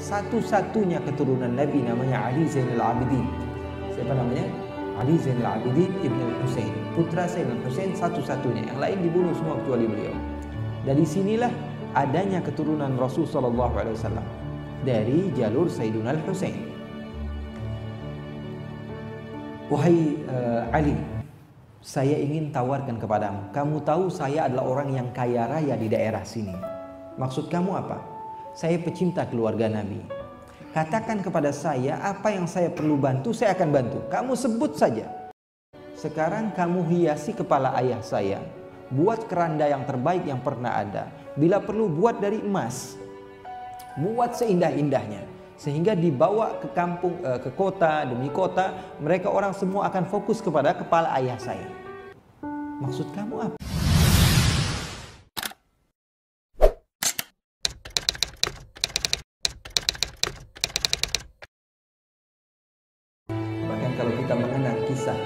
satu-satunya keturunan Nabi namanya Ali Zainal Abidin. Siapa namanya? Ali Zainal Abidin ibn al Husain, putra Sayyidina Husain satu-satunya. Yang lain dibunuh semua kecuali beliau. Dari sinilah adanya keturunan Rasul sallallahu alaihi wasallam dari jalur Sayyidina Husain. Wahai Ali, saya ingin tawarkan kepadamu. Kamu tahu saya adalah orang yang kaya raya di daerah sini. Maksud kamu apa? Saya pecinta keluarga Nabi. Katakan kepada saya apa yang saya perlu bantu, saya akan bantu. Kamu sebut saja. Sekarang kamu hiasi kepala ayah saya. Buat keranda yang terbaik yang pernah ada. Bila perlu buat dari emas. Buat seindah-indahnya. Sehingga dibawa ke kampung, ke kota demi kota, mereka orang semua akan fokus kepada kepala ayah saya. Maksud kamu apa? Bahkan kalau kita mengenang kisah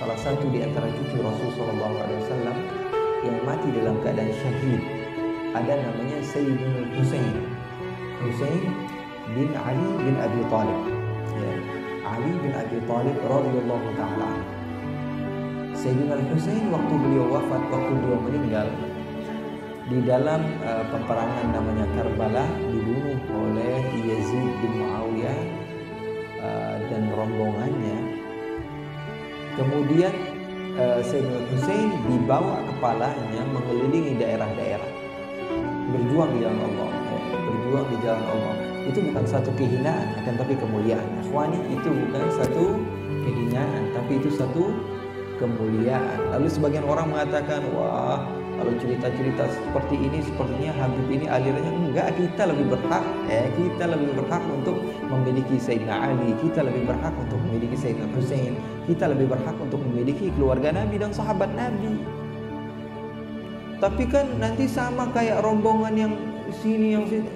salah satu di antara cucu Rasulullah SAW yang mati dalam keadaan syahid, ada namanya Sayyidul Husain. Husain bin Ali bin Abi Talib, ya. Ali bin Abi Talib radhiyallahu ta'ala. Sayyidina Husain waktu beliau wafat, waktu beliau meninggal di dalam peperangan namanya Karbala, dibunuh oleh Yazid bin Muawiyah dan rombongannya. Kemudian Sayyidina Husain dibawa kepalanya mengelilingi daerah-daerah, berjuang di jalan Allah, berjuang di jalan Allah. Itu bukan satu kehinaan, akan tapi kemuliaan. Akhwani, itu bukan satu kehinaan, tapi itu satu kemuliaan. Lalu sebagian orang mengatakan, wah, kalau cerita-cerita seperti ini sepertinya Habib ini alirannya. Enggak, kita lebih berhak, kita lebih berhak untuk memiliki Sayyidina Ali, kita lebih berhak untuk memiliki Sayyidina Husain, kita lebih berhak untuk memiliki keluarga Nabi dan sahabat Nabi. Tapi kan nanti sama kayak rombongan yang sini, yang sini.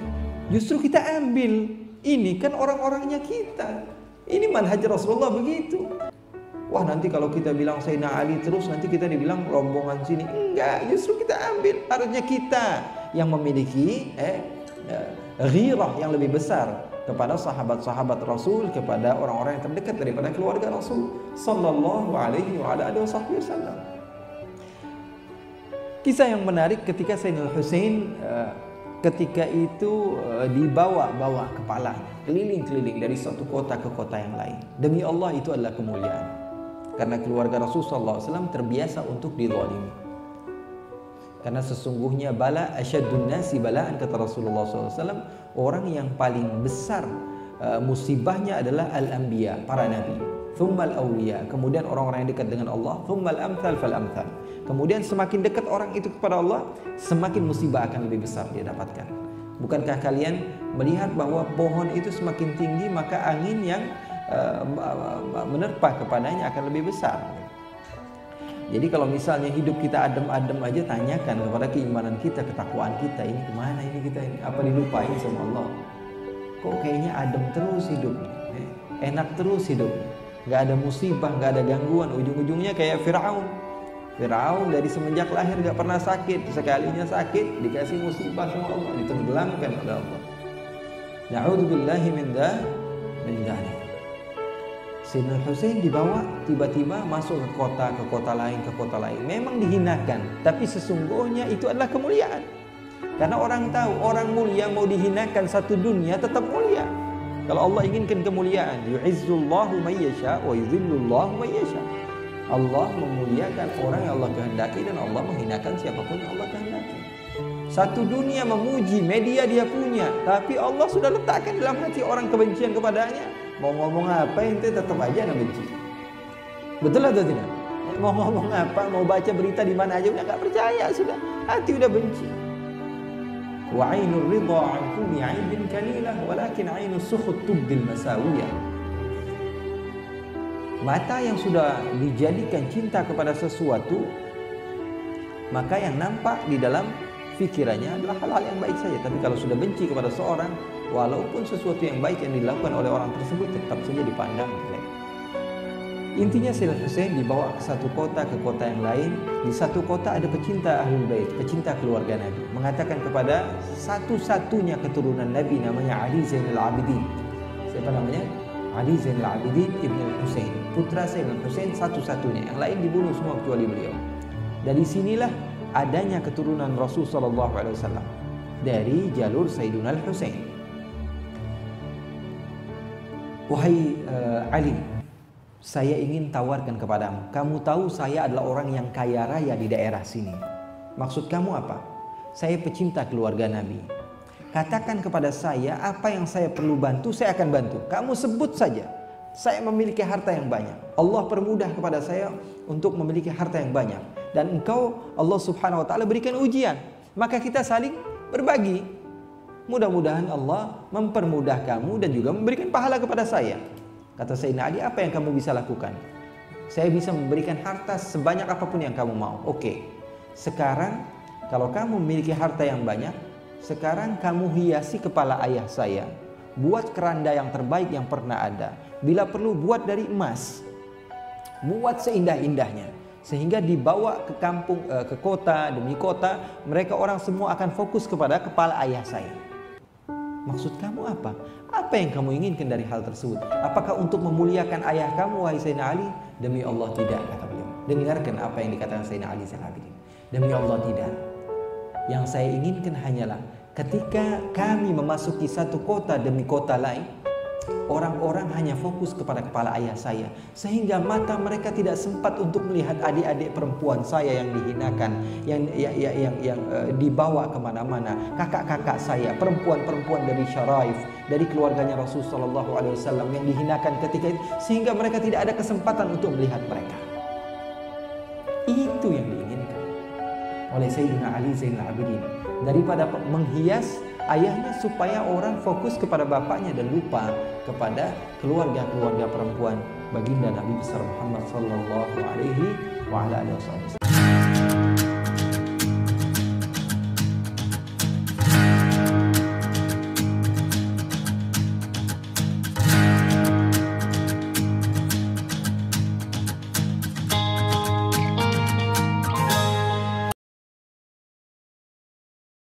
Justru kita ambil, ini kan orang-orangnya kita. Ini manhaj Rasulullah begitu. Wah, nanti kalau kita bilang Sayyidina Ali terus, nanti kita dibilang rombongan sini. Enggak, justru kita ambil. Harusnya kita yang memiliki ghirah yang lebih besar kepada sahabat-sahabat Rasul, kepada orang-orang yang terdekat daripada keluarga Rasul sallallahu alaihi wasallam. Kisah yang menarik ketika Sayyidina Husain ketika itu dibawa-bawa kepalanya keliling-keliling dari satu kota ke kota yang lain. Demi Allah, itu adalah kemuliaan. Karena keluarga Rasulullah SAW terbiasa untuk dizalimi. Karena sesungguhnya bala asyadun nasi balaan, kata Rasulullah SAW, orang yang paling besar musibahnya adalah al-anbiya, para nabi. Thummal awliya, kemudian orang-orang yang dekat dengan Allah. Thummal amthal fal amthal. Kemudian semakin dekat orang itu kepada Allah, semakin musibah akan lebih besar dia dapatkan. Bukankah kalian melihat bahwa pohon itu semakin tinggi, maka angin yang menerpa kepadanya akan lebih besar. Jadi kalau misalnya hidup kita adem-adem aja, tanyakan kepada keimanan kita, ketakwaan kita. Ini kemana ini kita ini? Apa dilupain sama Allah? Kok kayaknya adem terus hidupnya, enak terus hidupnya, nggak ada musibah, nggak ada gangguan. Ujung-ujungnya kayak Firaun dari semenjak lahir gak pernah sakit. Sekalinya sakit, dikasih musibah sama Allah, ditenggelamkan oleh Allah. Na'udzubillahi min dzalik. Sayyidina Husain dibawa tiba-tiba masuk ke kota lain, ke kota lain. Memang dihinakan, tapi sesungguhnya itu adalah kemuliaan. Karena orang tahu, orang mulia mau dihinakan satu dunia tetap mulia. Kalau Allah inginkan kemuliaan, yu'izzullahu may yasha wa yuzillullahu may yasha. Allah memuliakan orang yang Allah kehendaki, dan Allah menghinakan siapapun yang Allah kehendaki. Satu dunia memuji, media dia punya, tapi Allah sudah letakkan dalam hati orang kebencian kepadanya. Mau ngomong apa ente tetap aja anak benci. Betul atau tidak? Mau ngomong apa, mau baca berita di mana aja udah gak percaya sudah. Hati udah benci. Wa 'ainur ridha 'an kulli 'aibin kalilah, walakin 'ainus sukhut tubdil masawiyah. Mata yang sudah dijadikan cinta kepada sesuatu, maka yang nampak di dalam pikirannya adalah hal-hal yang baik saja. Tapi kalau sudah benci kepada seorang, walaupun sesuatu yang baik yang dilakukan oleh orang tersebut, tetap saja dipandang jelek. Intinya Sayyidina Husain dibawa ke satu kota, ke kota yang lain. Di satu kota ada pecinta Ahlul Bait, pecinta keluarga Nabi, mengatakan kepada satu-satunya keturunan Nabi namanya Ali Zainal Abidin. Siapa namanya? Ali Zainal Abidin ibn al Husain, putra Sayyidina Husain satu-satunya. Yang lain dibunuh semua kecuali beliau. Dari sinilah adanya keturunan Rasul sallallahu alaihi wasallam dari jalur Sayyidina Husain. Wahai Ali, saya ingin tawarkan kepadamu. Kamu tahu saya adalah orang yang kaya raya di daerah sini. Maksud kamu apa? Saya pecinta keluarga Nabi. Katakan kepada saya apa yang saya perlu bantu, saya akan bantu. Kamu sebut saja. Saya memiliki harta yang banyak. Allah permudah kepada saya untuk memiliki harta yang banyak. Dan engkau, Allah subhanahu wa ta'ala, berikan ujian. Maka kita saling berbagi. Mudah-mudahan Allah mempermudah kamu dan juga memberikan pahala kepada saya. Kata Sayyidina Ali, apa yang kamu bisa lakukan? Saya bisa memberikan harta sebanyak apapun yang kamu mau. Oke, sekarang kalau kamu memiliki harta yang banyak, sekarang kamu hiasi kepala ayah saya. Buat keranda yang terbaik yang pernah ada. Bila perlu buat dari emas. Buat seindah-indahnya. Sehingga dibawa ke kampung, ke kota demi kota, mereka orang semua akan fokus kepada kepala ayah saya. Maksud kamu apa? Apa yang kamu inginkan dari hal tersebut? Apakah untuk memuliakan ayah kamu, wahai Sayyidina Ali? Demi Allah tidak, kata beliau. Dengarkan apa yang dikatakan Sayyidina Ali Zainal Abidin. Demi Allah tidak. Yang saya inginkan hanyalah ketika kami memasuki satu kota demi kota lain, orang-orang hanya fokus kepada kepala ayah saya, sehingga mata mereka tidak sempat untuk melihat adik-adik perempuan saya yang dihinakan, yang dibawa kemana-mana, kakak-kakak saya, perempuan-perempuan dari syaraif, dari keluarganya Rasulullah SAW yang dihinakan ketika itu, sehingga mereka tidak ada kesempatan untuk melihat mereka. Itu yang diinginkan oleh Sayyidina Ali Zainal Abidin, daripada menghias ayahnya supaya orang fokus kepada bapaknya dan lupa kepada keluarga-keluarga perempuan baginda Nabi besar Muhammad sallallahu alaihi wasallam.